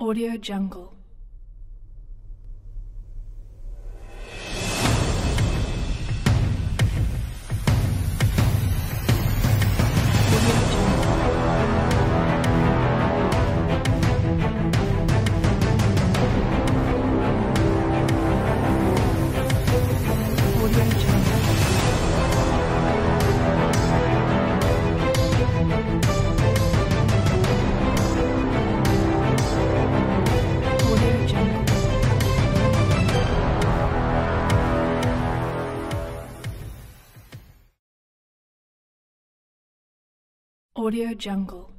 AudioJungle. AudioJungle.